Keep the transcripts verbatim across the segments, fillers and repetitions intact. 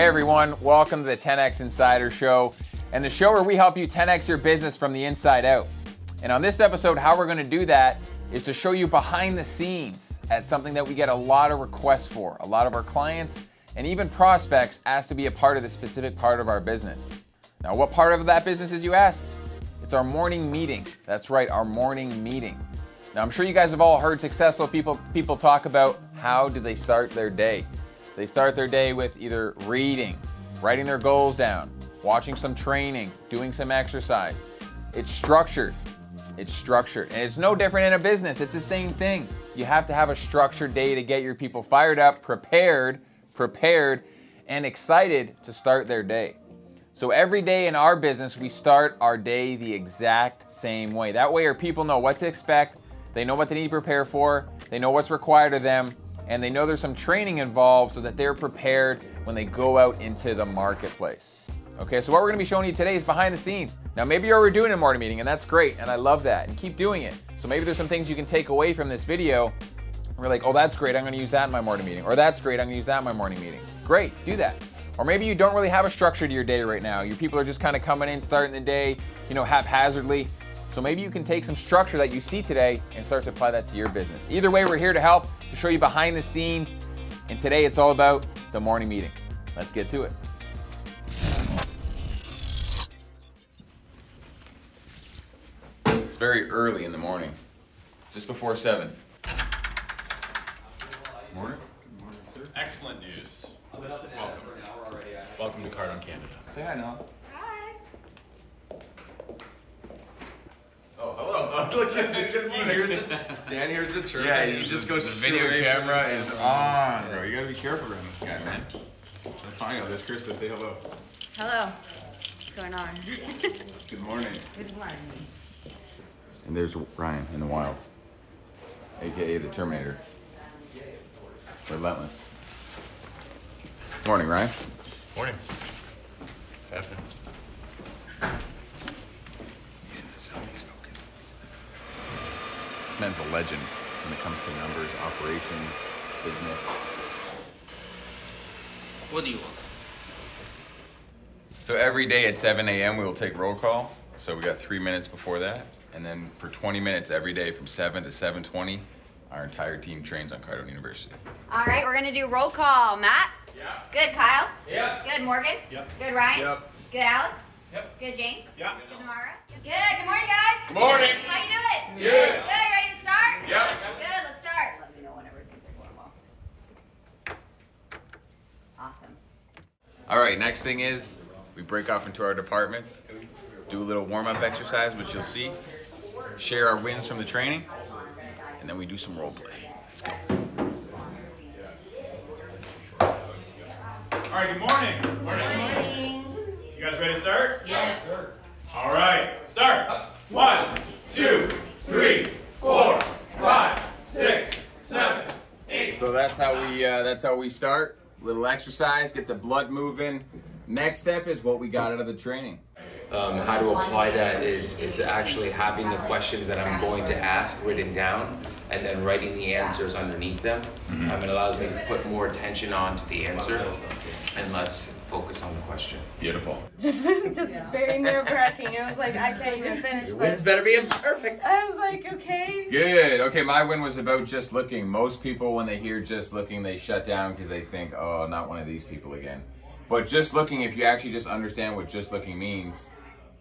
Hey everyone, welcome to the ten X Insider Show, and the show where we help you ten X your business from the inside out. And on this episode, how we're gonna do that is to show you behind the scenes at something that we get a lot of requests for. A lot of our clients and even prospects ask to be a part of this specific part of our business. Now, what part of that business is, you ask? It's our morning meeting. That's right, our morning meeting. Now, I'm sure you guys have all heard successful people, people talk about how do they start their day. They start their day with either reading, writing their goals down, watching some training, doing some exercise. It's structured. It's structured. And it's no different in a business. It's the same thing. You have to have a structured day to get your people fired up, prepared, prepared, and excited to start their day. So every day in our business, we start our day the exact same way. That way our people know what to expect. They know what they need to prepare for. They know what's required of them. And they know there's some training involved so that they're prepared when they go out into the marketplace. Okay, so what we're gonna be showing you today is behind the scenes. Now, maybe you're already doing a morning meeting, and that's great, and I love that, and keep doing it. So maybe there's some things you can take away from this video. We're like, oh, that's great, I'm gonna use that in my morning meeting. Or that's great, I'm gonna use that in my morning meeting. Great, do that. Or maybe you don't really have a structure to your day right now. Your people are just kind of coming in, starting the day, you know, haphazardly. So maybe you can take some structure that you see today and start to apply that to your business. Either way, we're here to help, to show you behind the scenes. And today it's all about the morning meeting. Let's get to it. It's very early in the morning, just before seven. Morning. Good morning, sir. Excellent news. Welcome. Welcome to Cardone Canada. Say hi now. Oh, hello. Look, he hears it. Dan hears it. Sure. Yeah, you just the, go straight. The video camera is on, bro. You gotta be careful around this guy, man. Let's find out. There's Krista. Say hello. Hello. What's going on? Good morning. Good morning. And there's Ryan in the wild, A K A the Terminator. Relentless. Morning, Ryan. Morning. What's happening? He's in the zone. He's Man's a legend when it comes to numbers, operations, business. What do you want? So every day at seven A M we will take roll call. So we got three minutes before that. And then for twenty minutes every day from seven to seven twenty, our entire team trains on Cardone University. All right, we're gonna do roll call. Matt? Yeah. Good, Kyle? Yeah. Good, Morgan? Yep. Good, Ryan? Yep. Good, Alex? Yep. Good, James? Yeah. Good, Navarra? Yep. Good, good morning, guys. Good morning. How you doing? Yeah. Good, ready to start? Yep. Good, let's start. Let me know whenever things are going well. Awesome. All right, next thing is we break off into our departments, do a little warm-up exercise, which you'll see, share our wins from the training, and then we do some role play. Let's go. All right, good morning. Good morning. Good morning. You guys ready to start? Yes. All right, start. One, two, three, four, five, six, seven, eight. So that's how we uh, that's how we start. Little exercise, get the blood moving. Next step is what we got out of the training. Um, how to apply that is is actually having the questions that I'm going to ask written down, and then writing the answers underneath them. Mm-hmm. um, it allows me to put more attention onto the answer, and less focus on the question. Beautiful. Just, just yeah. Very nerve-wracking. It was like, I can't even finish. Your win's better be imperfect. I was like, okay. Good. Okay, my win was about just looking. Most people, when they hear just looking, they shut down because they think, oh, not one of these people again. But just looking, if you actually just understand what just looking means,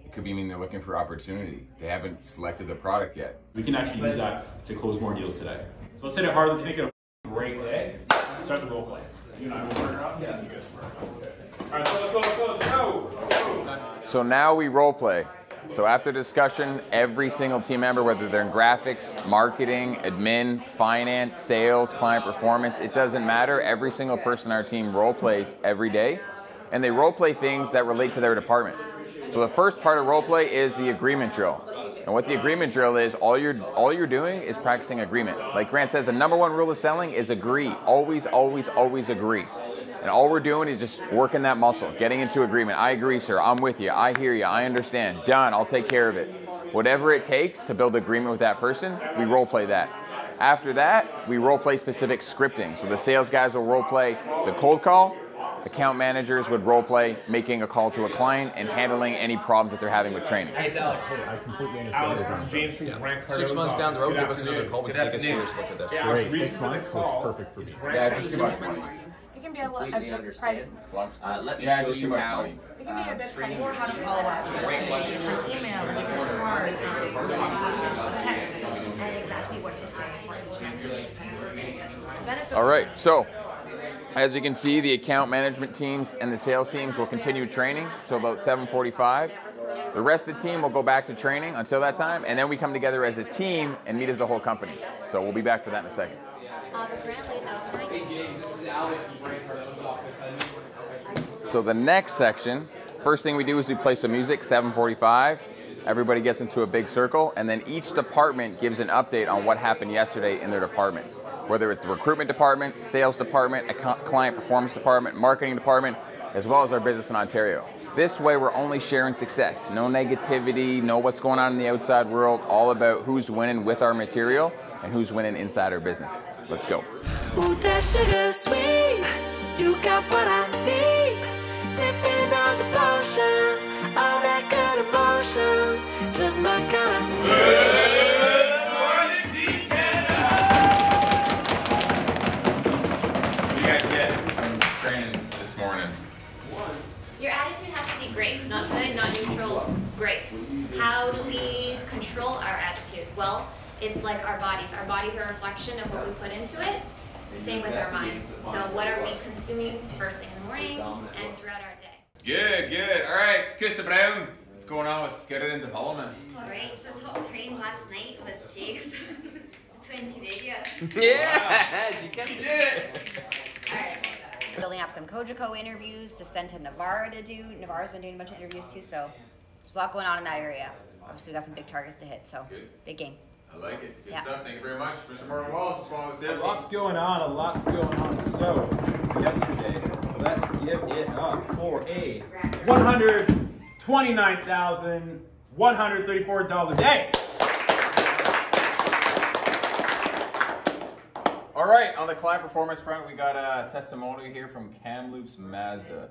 it could be mean they're looking for opportunity. They haven't selected the product yet. We can actually use that to close more deals today. So let's hit it hard. Let's make it a great day. Start the role play. You and I will burn it up. Yeah. You guys burn it up. Okay. So now we role play. So after discussion, every single team member, whether they're in graphics, marketing, admin, finance, sales, client performance, it doesn't matter. Every single person on our team role plays every day, and they role play things that relate to their department. So the first part of role play is the agreement drill. And what the agreement drill is, all you're all you're doing is practicing agreement. Like Grant says, the number one rule of selling is agree. Always, always, always agree. And all we're doing is just working that muscle, getting into agreement. I agree, sir. I'm with you. I hear you. I understand. Done. I'll take care of it. Whatever it takes to build agreement with that person, we role play that. After that, we role play specific scripting. So the sales guys will role play the cold call, Account managers would role play making a call to a client and handling any problems that they're having with training. I completely understand. Alex, James from yeah. Six months down the road, give us another call. We can take a serious look at this. Yeah, great. Six months looks perfect for me. Yeah, just too much money. It can be a lot of private. Uh, let me yeah, show you how. It can be a bit private. Or how to follow up. You should email, you should card, text, and exactly what to say. All right, so. As you can see, the account management teams and the sales teams will continue training till about seven forty-five. The rest of the team will go back to training until that time, and then we come together as a team and meet as a whole company. So we'll be back for that in a second. So the next section, first thing we do is we play some music, seven forty-five. Everybody gets into a big circle, and then each department gives an update on what happened yesterday in their department. Whether it's the recruitment department, sales department, client performance department, marketing department, as well as our business in Ontario. This way we're only sharing success. No negativity, no what's going on in the outside world, all about who's winning with our material and who's winning inside our business. Let's go. Ooh, that sugar sweet, you got what I need. Sipping on the potion, all that good emotion, just my kind of great, not good, not neutral, great. How do we control our attitude? Well, it's like our bodies. Our bodies are a reflection of what we put into it. The same with our minds. So what are we consuming first thing in the morning and throughout our day? Good, good. All right, Krista Brown, what's going on with Skidder and development? All right, so top train last night was James, the twenty radius. Yeah, you can do it. All right. Building up some Coachico interviews to send to Navarra to do. Navarra's been doing a bunch of interviews too, so there's a lot going on in that area. Obviously, we got some big targets to hit, so good. Big game. I like it. Good yeah. stuff. Thank you very much, Mister Morgan Walsh. A lot's going on. A lot's going on. So yesterday, let's give it up for a one hundred twenty-nine thousand one hundred thirty-four dollar day. All right, on the client performance front, we got a testimonial here from Kamloops Mazda.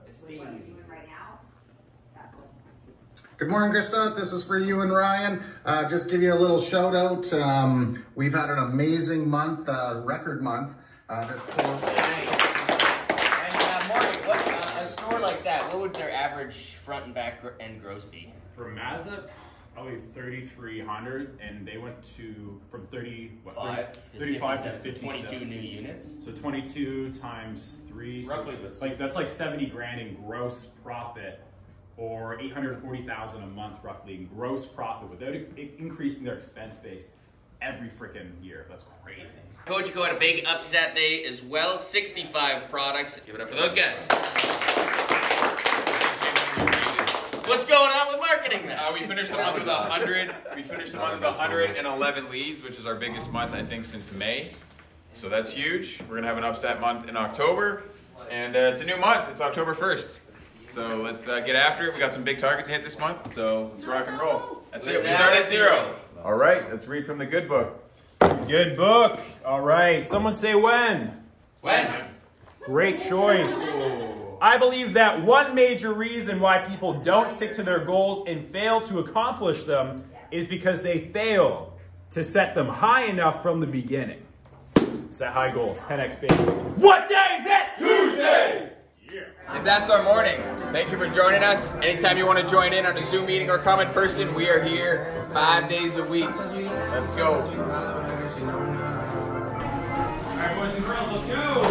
Good morning, Krista. This is for you and Ryan. Uh, just give you a little shout out. Um, we've had an amazing month, uh, record month. Uh, this quarter. Nice. And uh, Mark, what, uh, a store like that, what would their average front and back end gross be? For Mazda? Probably thirty-three hundred, and they went to from thirty, what, thirty, thirty-five to fifty-seven. twenty-two new units. So twenty-two times three, roughly, so like that's like seventy grand in gross profit, or eight hundred forty thousand a month roughly in gross profit without increasing their expense base every freaking year. That's crazy. Coachico had a big upstat day as well. sixty-five products. Give it up for those guys. What's going on with marketing then? Uh, we finished the month with one hundred. We finished the month with one hundred eleven leads, which is our biggest month, I think, since May. So that's huge. We're going to have an upstat month in October. And uh, it's a new month. It's October first. So let's uh, get after it. We got some big targets to hit this month. So let's rock and roll. That's it. We start at zero. All right. Let's read from the good book. Good book. All right. Someone say when. When. Great choice. I believe that one major reason why people don't stick to their goals and fail to accomplish them is because they fail to set them high enough from the beginning. Set high goals, ten X baby. What day is it? Tuesday! Yeah. And that's our morning. Thank you for joining us. Anytime you want to join in on a Zoom meeting or come in person, we are here five days a week. Let's go. All right, boys and girls, let's go.